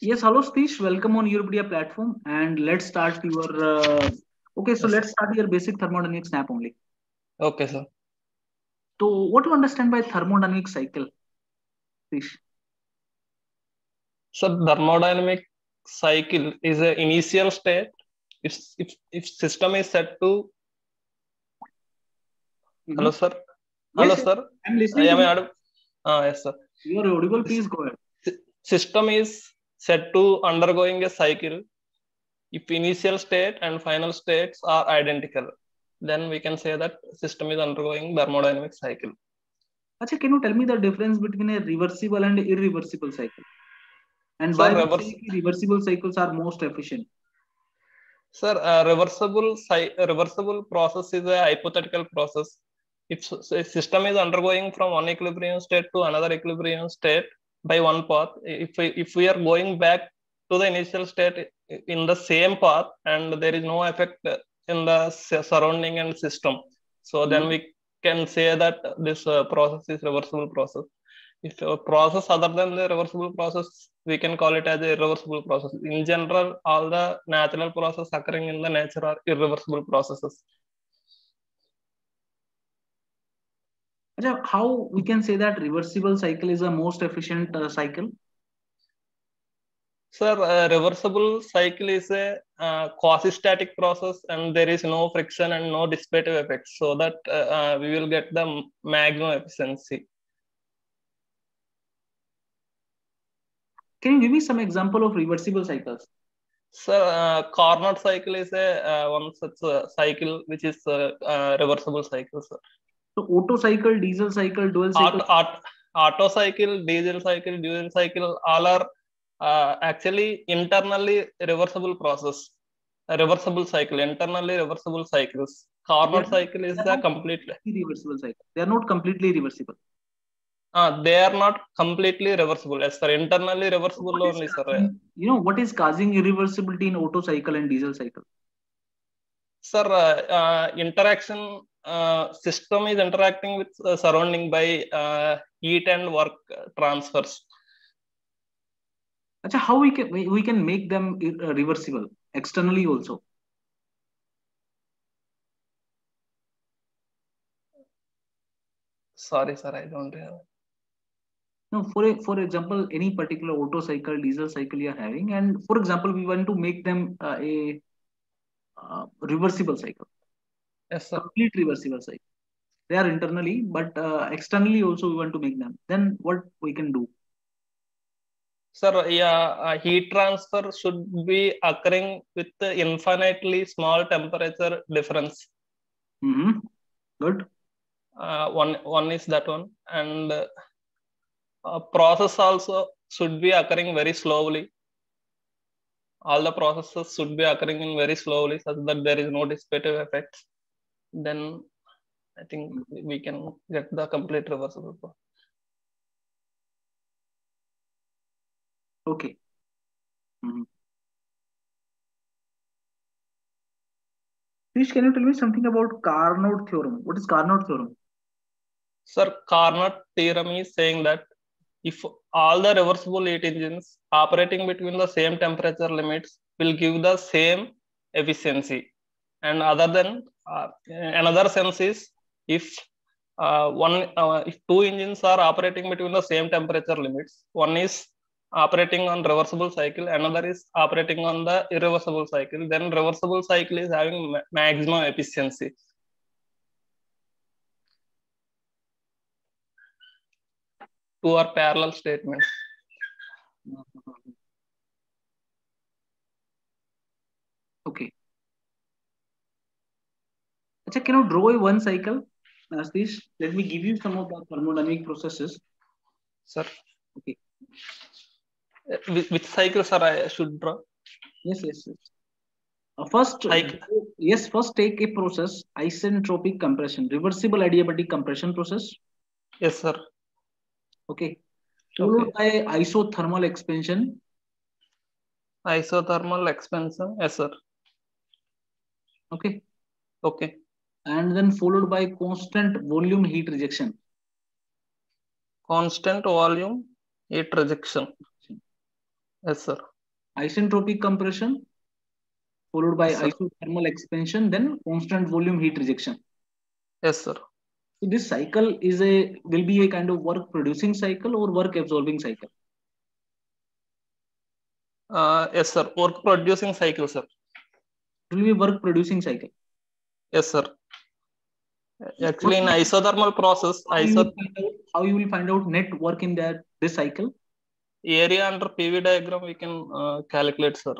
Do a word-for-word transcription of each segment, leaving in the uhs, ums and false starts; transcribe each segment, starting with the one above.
Yes, hello Steesh, welcome on Europedia platform, and let's start your, uh, okay, so yes. Let's start your basic thermodynamic snap only. Okay, sir. So what do you understand by thermodynamic cycle, Steesh? So thermodynamic cycle is an initial state. If, if, if system is set to, mm-hmm. Hello sir, yes, hello sir, I'm listening. I am ad... ah, yes sir. You are audible, please go ahead. S system is set to undergoing a cycle. If initial state and final states are identical, then we can say that system is undergoing thermodynamic cycle. Achha, can you tell me the difference between a reversible and irreversible cycle? And sir, why reverse... reversible cycles are most efficient? Sir, a reversible, a reversible process is a hypothetical process. If a system is undergoing from one equilibrium state to another equilibrium state, by one path, if we, if we are going back to the initial state in the same path, and there is no effect in the surrounding and system, so mm-hmm. then we can say that this uh, process is reversible process. If a process other than the reversible process, we can call it as a irreversible process. In general, all the natural processes occurring in the nature are irreversible processes. How we can say that reversible cycle is a most efficient uh, cycle? Sir, a reversible cycle is a uh, quasi-static process, and there is no friction and no dissipative effects, so that uh, uh, we will get the maximum efficiency. Can you give me some example of reversible cycles? Sir, uh, Carnot cycle is a uh, one such uh, cycle which is uh, uh, reversible cycle, sir. So Otto cycle, diesel cycle, dual cycle? Otto, Otto cycle, diesel cycle, dual cycle, all are uh, actually internally reversible process. A reversible cycle, internally reversible cycles. Carnot cycle is a completely reversible cycle. They are not completely reversible. Uh, they are not completely reversible. Yes, sir. Internally reversible what only, is, sir. You know, what is causing irreversibility in Otto cycle and diesel cycle? Sir, uh, uh, interaction... Uh, system is interacting with uh, surrounding by uh, heat and work transfers. Achha, how we can we can make them reversible externally also? Sorry, sir, I don't have. No, for a, for example, any particular Otto cycle, diesel cycle you are having, and for example, we want to make them uh, a uh, reversible cycle. Yes, sir. Complete reversible cycle. They are internally, but uh, externally also we want to make them. Then what we can do? Sir, yeah, uh, heat transfer should be occurring with the infinitely small temperature difference. Mm-hmm. Good. Uh, one, one is that one. And uh, uh, process also should be occurring very slowly. All the processes should be occurring in very slowly such that there is no dissipative effects. Then I think we can get the complete reversible process. Okay. Mm-hmm. Please, can you tell me something about Carnot theorem? What is Carnot theorem? Sir, Carnot theorem is saying that if all the reversible heat engines operating between the same temperature limits will give the same efficiency. And other than uh, another sense is if uh, one uh, if two engines are operating between the same temperature limits, one is operating on reversible cycle, another is operating on the irreversible cycle, then reversible cycle is having ma maximum efficiency. Two are parallel statements. Okay. Achha, can you draw a one cycle? Astish, let me give you some of the thermodynamic processes. Sir. Okay. Which, which cycle, sir, I should draw? Yes, yes, yes. Uh, first, cycle. Yes, first take a process, isentropic compression, reversible adiabatic compression process. Yes, sir. Okay. Followed okay. by isothermal expansion. Isothermal expansion. Yes, sir. Okay. Okay. And then followed by constant volume heat rejection. Constant volume heat rejection. Yes, sir. Isentropic compression followed by yes, isothermal expansion, then constant volume heat rejection. Yes, sir. So this cycle is a will be a kind of work producing cycle or work absorbing cycle. Uh, yes, sir. Work producing cycle, sir. It will be work producing cycle. Yes, sir. Actually, in isothermal process, how isothermal you out, how you will find out net work in that this cycle? Area under P V diagram we can uh, calculate, sir.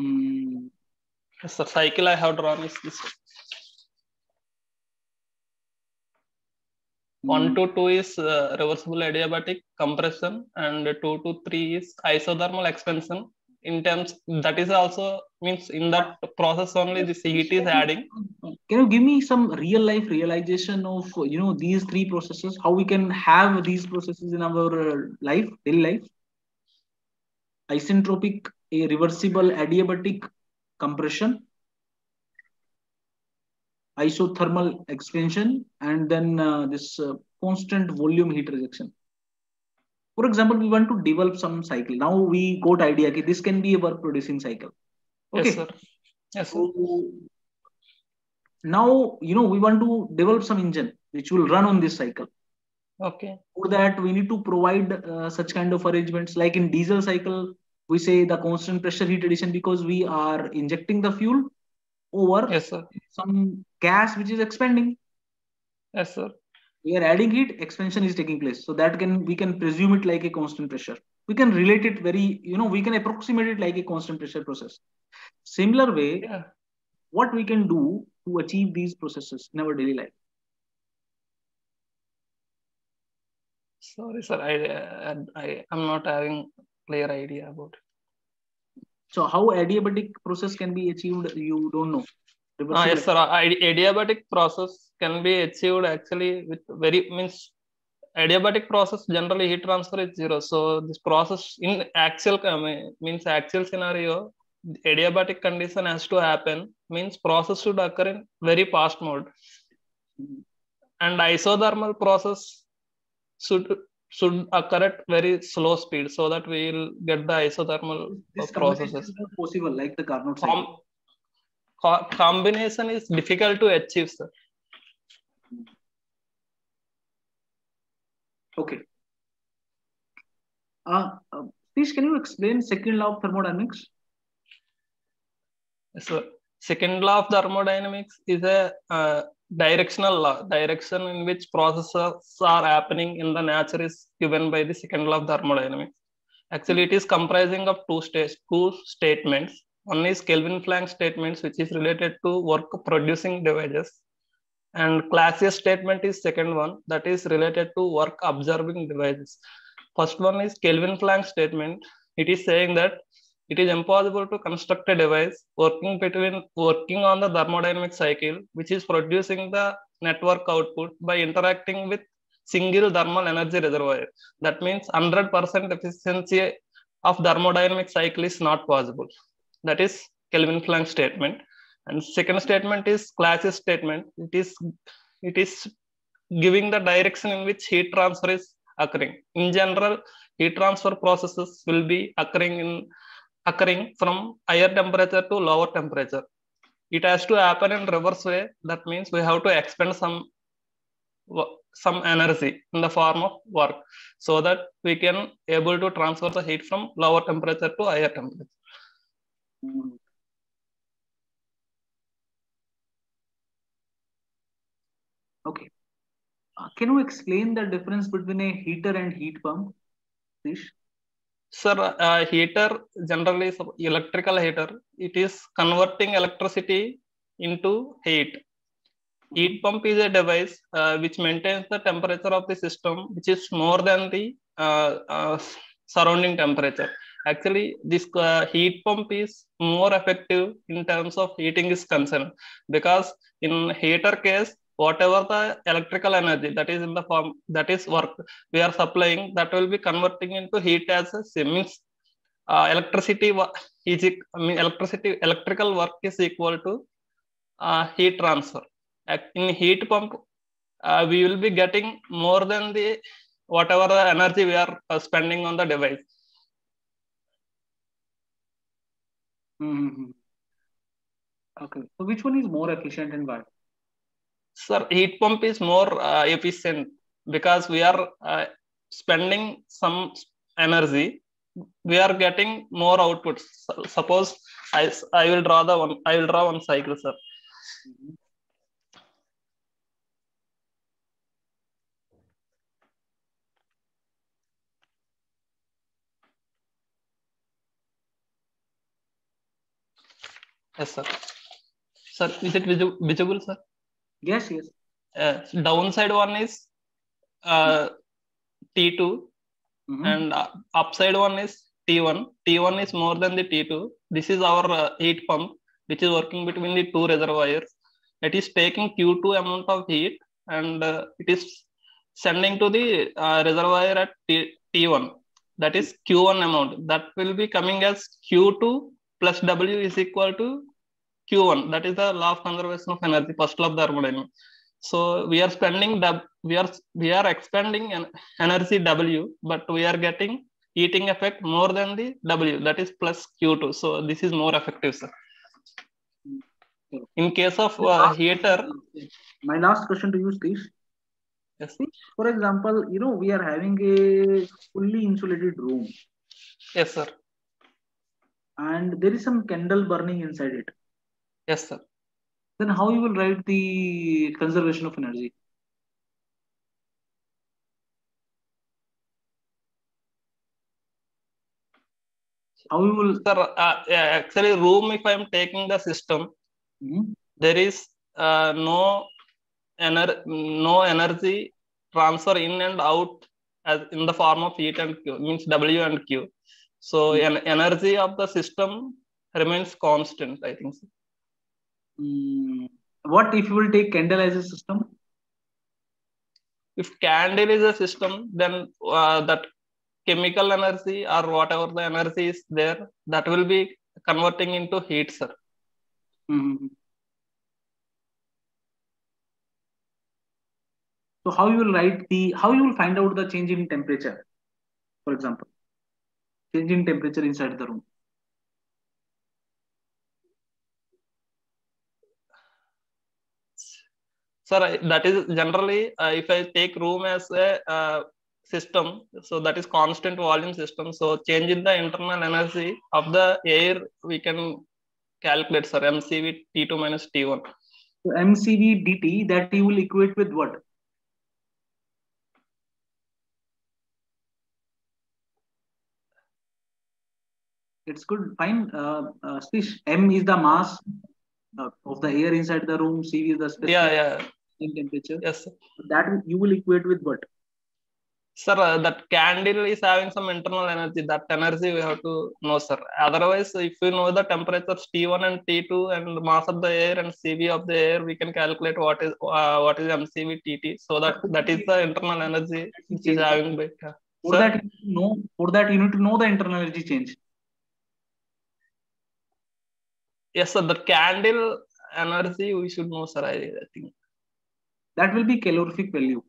Mm. Yes, sir. Cycle I have drawn is this. one to two is uh, reversible adiabatic compression, and two to three is isothermal expansion. In terms, that is also means in that process only the heat is adding. Can you give me some real life realization of, you know, these three processes, how we can have these processes in our life, daily life? Isentropic, a reversible adiabatic compression, isothermal expansion, and then uh, this uh, constant volume heat rejection. For example, we want to develop some cycle. Now we got idea that this can be a work producing cycle. Okay. Yes, sir. Yes, sir. So now, you know, we want to develop some engine which will run on this cycle. Okay. For that, we need to provide uh, such kind of arrangements. Like in diesel cycle, we say the constant pressure heat addition because we are injecting the fuel over yes, sir. some gas which is expanding. Yes, sir. We are adding heat, expansion is taking place. So that can we can presume it like a constant pressure. We can relate it very, you know, we can approximate it like a constant pressure process. Similar way, yeah. what we can do to achieve these processes in our daily life? Sorry, sir, I, I, I'm not having clear idea about it. So how adiabatic process can be achieved, you don't know. Ah, yes, sir. Adiabatic process can be achieved actually with very, means adiabatic process generally heat transfer is zero. So this process in actual, means actual scenario, adiabatic condition has to happen, means process should occur in very fast mode. And isothermal process should should occur at very slow speed so that we will get the isothermal this processes. Is possible like the Carnot cycle. Com combination is difficult to achieve, sir. Okay. Uh, uh, please, can you explain second law of thermodynamics? So, second law of thermodynamics is a uh, directional law, direction in which processes are happening in the nature is given by the second law of thermodynamics. Actually, it is comprising of two states, two statements. One is Kelvin-Planck statements, which is related to work-producing devices, and Clausius statement is second one, that is related to work-observing devices. First one is Kelvin-Planck statement. It is saying that it is impossible to construct a device working between working on the thermodynamic cycle, which is producing the network output by interacting with single thermal energy reservoir. That means one hundred percent efficiency of thermodynamic cycle is not possible. That is Kelvin-Planck statement. And second statement is Clausius statement. It is, it is giving the direction in which heat transfer is occurring. In general, heat transfer processes will be occurring, in, occurring from higher temperature to lower temperature. It has to happen in reverse way. That means we have to expend some, some energy in the form of work so that we can able to transfer the heat from lower temperature to higher temperature. Okay. Uh, can you explain the difference between a heater and heat pump, please? Sir, uh, heater generally is electrical heater. It is converting electricity into heat. Heat pump is a device uh, which maintains the temperature of the system, which is more than the uh, uh, surrounding temperature. Actually, this uh, heat pump is more effective in terms of heating is concerned, because in heater case, whatever the electrical energy that is in the form, that is work we are supplying, that will be converting into heat as a means uh, electricity is I mean, electricity electrical work is equal to uh, heat transfer. In heat pump, uh, we will be getting more than the whatever the energy we are uh, spending on the device. Mm-hmm. Okay. So which one is more efficient and why? Sir, heat pump is more uh, efficient because we are uh, spending some energy. We are getting more output. So, suppose I I will draw the one. I will draw one cycle, sir. Mm-hmm. Yes, sir. Sir, is it visible, sir? Yes, yes. Uh, downside one is uh, T two, mm-hmm. and uh, upside one is T one. T one is more than the T two. This is our uh, heat pump, which is working between the two reservoirs. It is taking Q two amount of heat, and uh, it is sending to the uh, reservoir at T T1. That is Q one amount. That will be coming as Q two plus W is equal to Q one. That is the law of conservation of energy, first law of thermodynamics. So we are spending, we are we are expending an energy W, but we are getting heating effect more than the W. That is plus Q two. So this is more effective, sir. In case of uh, heater, my last question to you, Steve. Yes, sir. For example, you know we are having a fully insulated room. Yes, sir. And there is some candle burning inside it. Yes, sir. Then how you will write the conservation of energy? How you will, sir? Uh, yeah, actually, room. If I am taking the system, mm-hmm. there is uh, no ener no energy transfer in and out as in the form of heat and Q, means W and Q. So an energy of the system remains constant, I think. So. Mm. What if you will take candle as a system? If candle is a system, then uh, that chemical energy or whatever the energy is there, that will be converting into heat, sir. Mm-hmm. So how you will write the, how you will find out the change in temperature, for example? Change in temperature inside the room. Sir, that is generally, uh, if I take room as a uh, system, so that is constant volume system. So change in the internal energy of the air, we can calculate, sir, M C V T two minus T one. So M C V D T, that you will equate with what? It's good, fine. Uh, uh, M is the mass uh, of the air inside the room. C is the specific yeah, yeah. In temperature. Yes, sir. That you will equate with what? Sir, uh, that candle is having some internal energy. That energy we have to know, sir. Otherwise, if you know the temperatures T one and T two and the mass of the air and C V of the air, we can calculate what is uh, what is M C V T T. So that that is the internal energy which is having. By, uh, for sir? that, you know, for that you need to know the internal energy change. Yes, sir. The candle energy we should know, sir. I think that will be calorific value.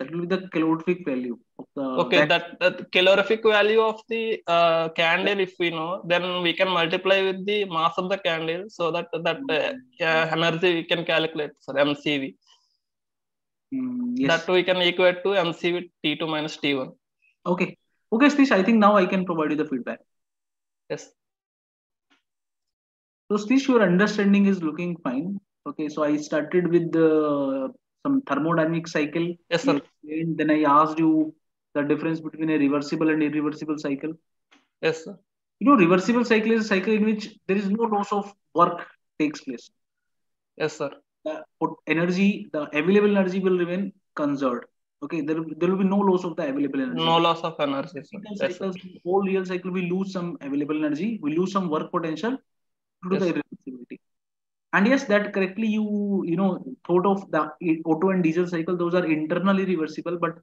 That will be the calorific value of the. Okay, that, that calorific value of the uh, candle, if we know, then we can multiply with the mass of the candle, so that that uh, energy we can calculate, sir. M C V. Mm, yes. That we can equate to M C V T two minus T one. Okay. Okay, Stish, I think now I can provide you the feedback. Yes. So, Stish, your understanding is looking fine. Okay, so I started with uh, some thermodynamic cycle. Yes, sir. And then I asked you the difference between a reversible and irreversible cycle. Yes, sir. You know, reversible cycle is a cycle in which there is no loss of work takes place. Yes, sir. The energy, the available energy will remain conserved. Okay, there will, there will be no loss of the available energy. No loss of energy. Yes, cycles, whole real cycle, we lose some available energy. We lose some work potential. To yes. The irreversibility. And yes, that correctly you you know thought of the Otto and diesel cycle. Those are internally reversible, but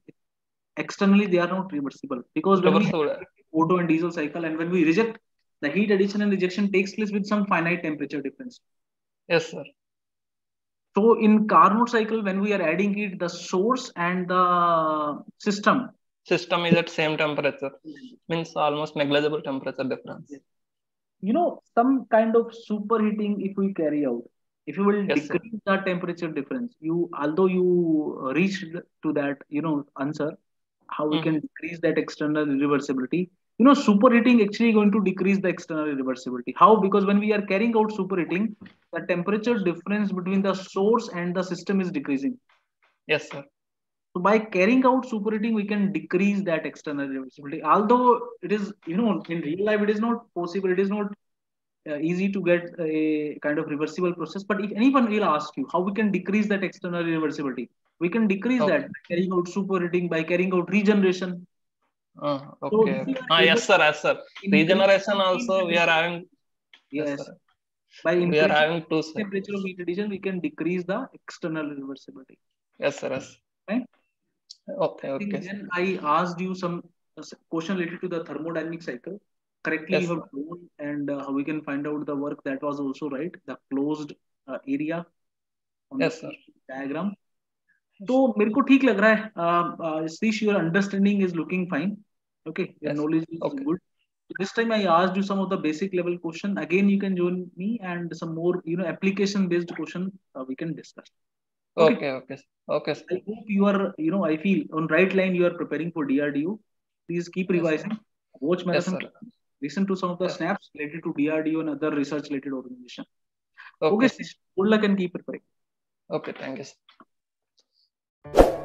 externally they are not reversible, because when we Otto and diesel cycle, and when we reject, the heat addition and rejection takes place with some finite temperature difference. Yes, sir. So in Carnot cycle, when we are adding heat, the source and the system system is at same temperature, means almost negligible temperature difference. You know, some kind of superheating if we carry out, if you will yes, decrease sir. the temperature difference, you although you reach to that, you know, answer, how we mm. can decrease that external irreversibility. You know, superheating actually going to decrease the external irreversibility. How? Because when we are carrying out superheating, the temperature difference between the source and the system is decreasing. Yes, sir. So by carrying out superheating, we can decrease that external irreversibility. Although it is, you know, in real life, it is not possible. It is not uh, easy to get a kind of reversible process. But if anyone will ask you how we can decrease that external irreversibility, we can decrease okay. that by carrying out superheating, by carrying out regeneration. Uh, okay. So ah, yes, sir. Yes, sir. Regeneration also we are having. Yes. Sir. By we are having two temperature of heat addition, we can decrease the external irreversibility. Yes, sir. Yes. Right. Okay. Okay. Then I asked you some question related to the thermodynamic cycle. Correctly, yes, you have known, and uh, we can find out the work that was also right. The closed uh, area. On yes, the sir. Diagram. So, मेरे को ठीक लग रहा है. Srish, your understanding is looking fine. Okay, your yes. knowledge is okay. good. This time I asked you some of the basic level question. Again, you can join me and some more, you know, application based question uh, we can discuss. Okay, okay, okay. okay sir. I hope you are, you know, I feel on right line you are preparing for D R D O. Please keep revising. Yes, watch marathon. Yes, listen to some of the yes. snaps related to D R D O and other research related organization. Okay, okay Srish, good luck and keep preparing. Okay, thank you, sir.